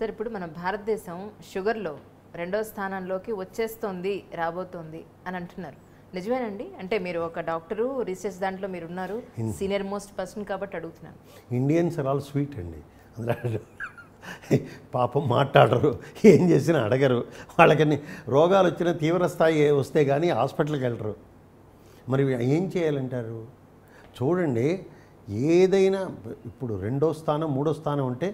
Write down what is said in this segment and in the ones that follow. సరే ఇప్పుడు మన భారతదేశం షుగర్లో రెండో స్థానంలోకి వచ్చేస్తుంది రాబోతుంది అని అంటున్నారు, నిజమేనండి? అంటే మీరు ఒక డాక్టరు, రీసెర్చ్ దాంట్లో మీరు ఉన్నారు, సీనియర్ మోస్ట్ పర్సన్ కాబట్టి అడుగుతున్నాను. ఇండియన్స్ ఆర్ ఆల్ స్వీట్ అండి, అందులో పాపం మాట్లాడరు, ఏం చేసినా అడగరు. వాళ్ళకని రోగాలు వచ్చిన తీవ్ర స్థాయి వస్తే కానీ హాస్పిటల్కి వెళ్ళరు. మరి ఏం చేయాలంటారు? చూడండి, ఏదైనా ఇప్పుడు రెండో స్థానం మూడో స్థానం అంటే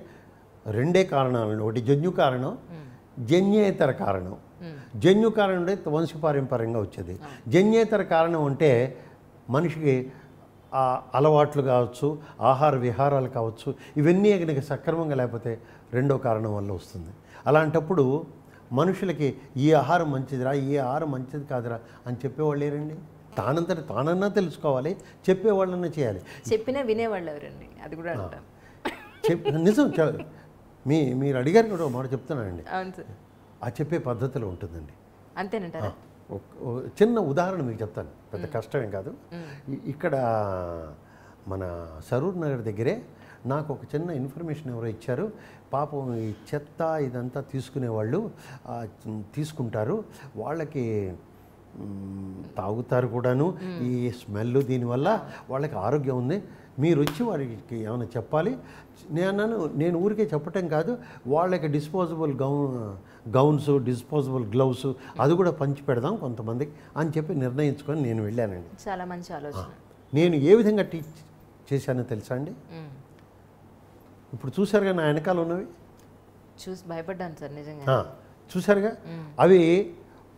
రెండే కారణాలు, ఒకటి జన్యు కారణం, జన్యేతర కారణం. జన్యు కారణం అంటే వంశపారంపర్యంగా వచ్చేది, జన్యేతర కారణం అంటే మనిషికి అలవాట్లు కావచ్చు, ఆహార విహారాలు కావచ్చు, ఇవన్నీ కనుక సక్రమంగా లేకపోతే రెండో కారణం వల్ల వస్తుంది. అలాంటప్పుడు మనుషులకి ఈ ఆహారం మంచిదిరా, ఈ ఆహారం మంచిది కాదురా అని చెప్పేవాళ్ళు లేరండి. తానంతట తానన్నా తెలుసుకోవాలి, చెప్పేవాళ్ళన్నా చేయాలి. చెప్పినా వినేవాళ్ళు ఎవరండి? అది కూడా నిజం. మీరు అడిగారు కూడా మాట చెప్తున్నానండి, ఆ చెప్పే పద్ధతిలో ఉంటుందండి. అంతేనంటారా? చిన్న ఉదాహరణ మీకు చెప్తాను, పెద్ద కష్టమేం కాదు. ఇక్కడ మన సరూర్ నగర్ దగ్గరే నాకు ఒక చిన్న ఇన్ఫర్మేషన్ ఎవరో ఇచ్చారు. పాపం ఈ చెత్త ఇదంతా తీసుకునేవాళ్ళు తీసుకుంటారు, వాళ్ళకి తాగుతారు కూడాను, ఈ స్మెల్ దీనివల్ల వాళ్ళకి ఆరోగ్యం ఉంది. మీరు వచ్చి వారికి ఏమైనా చెప్పాలి. నేను ఊరికే చెప్పటం కాదు, వాళ్ళకి డిస్పోజబుల్ గౌన్స్, డిస్పోజబుల్ గ్లౌస్ అది కూడా పంచి పెడదాం కొంతమందికి అని చెప్పి నిర్ణయించుకొని నేను వెళ్ళానండి. చాలా మంచి ఆలోచన. నేను ఏ విధంగా టీచ్ చేశానో తెలుసా అండి? ఇప్పుడు చూసారుగా నా వెనకాల ఉన్నవి, చూసి భయపడ్డాను సార్ నిజంగా. చూసారుగా అవి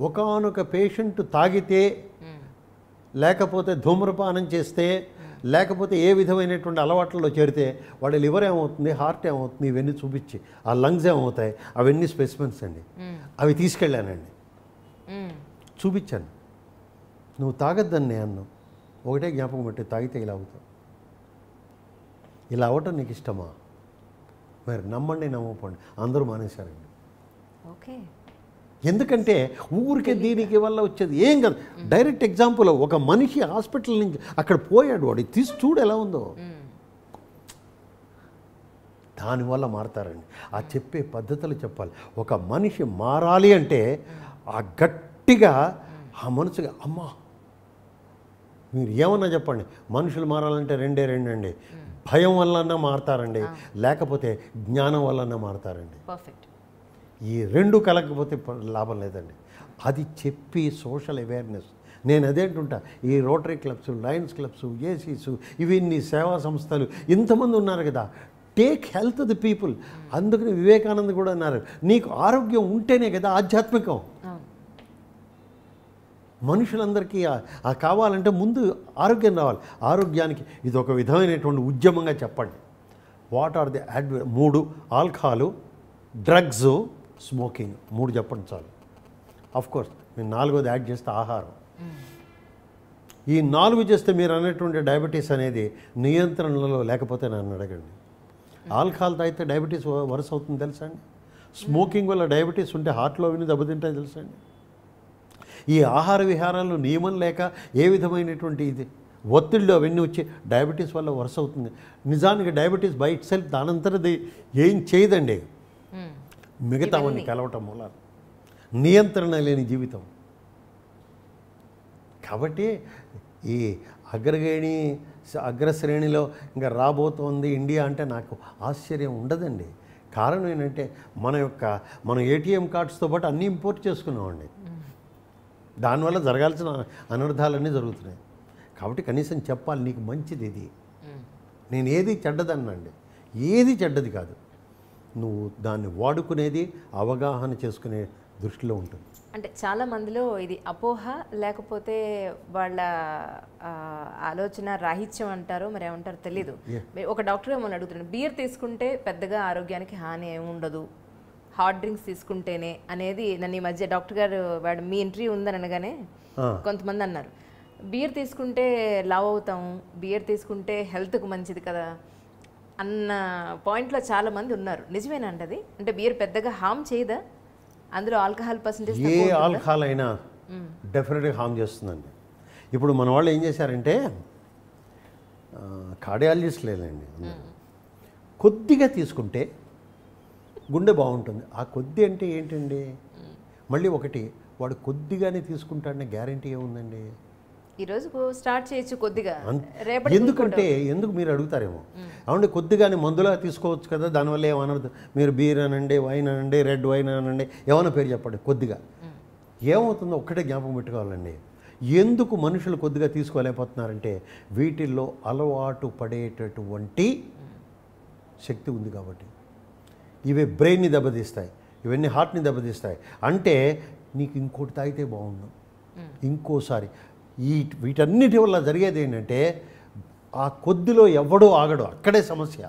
ఒకనొక పేషెంట్ తాగితే, లేకపోతే ధూమ్రపానం చేస్తే, లేకపోతే ఏ విధమైనటువంటి అలవాట్లలో చేరితే వాళ్ళ లివర్ ఏమవుతుంది, హార్ట్ ఏమవుతుంది, ఇవన్నీ చూపించి ఆ లంగ్స్ ఏమవుతాయి అవన్నీ స్పెసిమెన్స్ అండి. అవి తీసుకెళ్ళానండి, చూపించాను. నువ్వు తాగొద్దని అన్నం ఒకటే జ్ఞాపకం పెట్టి, తాగితే ఇలా అవుతావు, ఇలా అవటం నీకు ఇష్టమా? మరి నమ్మండి నమ్మకండి అందరూ మానేశారండి. ఓకే, ఎందుకంటే ఊరికే దీనికి వల్ల వచ్చేది ఏం కాదు. డైరెక్ట్ ఎగ్జాంపుల్, ఒక మనిషి హాస్పిటల్ నుంచి అక్కడ పోయాడు, వాడు తీసి చూడు ఎలా ఉందో. దానివల్ల మారతారండి. ఆ చెప్పే పద్ధతులు చెప్పాలి. ఒక మనిషి మారాలి అంటే ఆ గట్టిగా ఆ మనసుగా, అమ్మా మీరు ఏమన్నా చెప్పండి, మనుషులు మారాలంటే రెండే రెండు అండి, భయం వల్లన్నా మారతారండి, లేకపోతే జ్ఞానం వల్లన్నా మారతారండి. పర్ఫెక్ట్. ఈ రెండు కలగకపోతే లాభం లేదండి. అది చెప్పి సోషల్ అవేర్నెస్, నేను అదేంటుంటా, ఈ రోటరీ క్లబ్స్, లయన్స్ క్లబ్స్, ఏసీస్, ఇవన్నీ సేవా సంస్థలు ఇంతమంది ఉన్నారు కదా, టేక్ హెల్త్ ది పీపుల్. అందుకని వివేకానంద కూడా అన్నారు, నీకు ఆరోగ్యం ఉంటేనే కదా ఆధ్యాత్మికం. మనుషులందరికీ కావాలంటే ముందు ఆరోగ్యం రావాలి. ఆరోగ్యానికి ఇది ఒక విధమైనటువంటి ఉద్యమంగా చెప్పండి. వాట్ ఆర్ ది మూడు, ఆల్కహాలు, డ్రగ్స్, స్మోకింగ్, మూడు చెప్పండి చాలు. అఫ్కోర్స్ నేను నాలుగోది యాడ్ చేస్తే ఆహారం. ఈ నాలుగు చేస్తే మీరు అనేటువంటి డయాబెటీస్ అనేది నియంత్రణలో లేకపోతే నన్ను అడగండి. ఆల్కహాల్ తాగితే డయాబెటీస్ వరుస అవుతుంది తెలుసా అండి. స్మోకింగ్ వల్ల డయాబెటీస్ ఉంటే హార్ట్లో అవి దెబ్బతింటాయి తెలుసా అండి. ఈ ఆహార విహారాలు నియమం లేక ఏ విధమైనటువంటి ఇది ఒత్తిళ్ళు అవన్నీ వచ్చి డయాబెటీస్ వల్ల వరుస అవుతుంది. నిజానికి డయాబెటీస్ బై ఇట్ సెల్ఫ్ దానంతరది ఏం చేయదండి, మిగతావన్నీ కలవటం మూలాలు, నియంత్రణ లేని జీవితం. కాబట్టి ఈ అగ్రశ్రేణిలో ఇంకా రాబోతోంది ఇండియా అంటే నాకు ఆశ్చర్యం ఉండదండి. కారణం ఏంటంటే మనం ఏటీఎం కార్డ్స్తో పాటు అన్నీ ఇంపోర్ట్ చేసుకున్నామండి. దానివల్ల జరగాల్సిన అనర్థాలన్నీ జరుగుతున్నాయి. కాబట్టి కనీసం చెప్పాలి, నీకు మంచిది ఇది. నేను ఏది చెడ్డదన్నండి, ఏది చెడ్డది కాదు. నువ్వు దాన్ని వాడుకునేది అవగాహన చేసుకునే దృష్టిలో ఉంటుంది. అంటే చాలామందిలో ఇది అపోహ, లేకపోతే వాళ్ళ ఆలోచన రాహిత్యం అంటారో మరి ఏమంటారో తెలీదు. ఒక డాక్టర్ ఏమని అడుగుతున్నాడు, బియర్ తీసుకుంటే పెద్దగా ఆరోగ్యానికి హాని ఏమి ఉండదు, హార్డ్ డ్రింక్స్ తీసుకుంటేనే అనేది. నన్ను ఈ మధ్య డాక్టర్ గారు వాడు మీ ఇంటర్వ్యూ ఉందని అనగానే కొంతమంది అన్నారు, బియర్ తీసుకుంటే లావ్ అవుతాం, బియర్ తీసుకుంటే హెల్త్కు మంచిది కదా అన్న పాయింట్లో చాలామంది ఉన్నారు. నిజమేనండి అది? అంటే బియర్ పెద్దగా హామ్ చేయదా? అందులో ఆల్కహాల్ పర్సెంటేజ్, ఏ ఆల్కహాల్ అయినా డెఫినెట్గా హామ్ చేస్తుందండి. ఇప్పుడు మన వాళ్ళు ఏం చేశారంటే, కార్డియాలజిస్ట్ లేదండి, కొద్దిగా తీసుకుంటే గుండె బాగుంటుంది. ఆ కొద్ది అంటే ఏంటండి? మళ్ళీ ఒకటి వాడు కొద్దిగానే తీసుకుంటాడనే గ్యారంటీ ఏముందండి? ఈరోజు స్టార్ట్ చేయొచ్చు కొద్దిగా, రేపటి ఎందుకంటే ఎందుకు మీరు అడుగుతారేమో, అవునండి కొద్దిగానే మందులా తీసుకోవచ్చు కదా, దానివల్ల ఏమనదు. మీరు బీర్ అనండి, వైన్ అనండి, రెడ్ వైన్ అనండి, ఏమైనా పేరు చెప్పండి, కొద్దిగా ఏమవుతుందో ఒక్కటే జ్ఞాపకం పెట్టుకోవాలండి. ఎందుకు మనుషులు కొద్దిగా తీసుకోలేకపోతున్నారంటే వీటిల్లో అలవాటు పడేటటువంటి శక్తి ఉంది కాబట్టి. ఇవి బ్రెయిన్ని దెబ్బతీస్తాయి, ఇవన్నీ హార్ట్ని దెబ్బతీస్తాయి. అంటే నీకు ఇంకోటి తాగితే బాగుండు, ఇంకోసారి ఈ వీటన్నిటి వల్ల జరిగేది ఏంటంటే ఆ కొద్దిలో ఎవడో ఆగడు, అక్కడే సమస్య.